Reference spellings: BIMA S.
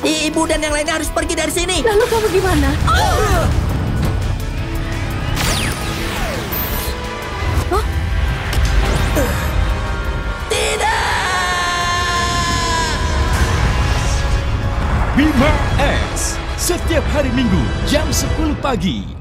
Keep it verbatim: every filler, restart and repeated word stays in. Ibu dan yang lainnya harus pergi dari sini. Lalu kamu gimana? Oh! Huh? Tidak! BIMA S, setiap hari Minggu jam sepuluh pagi.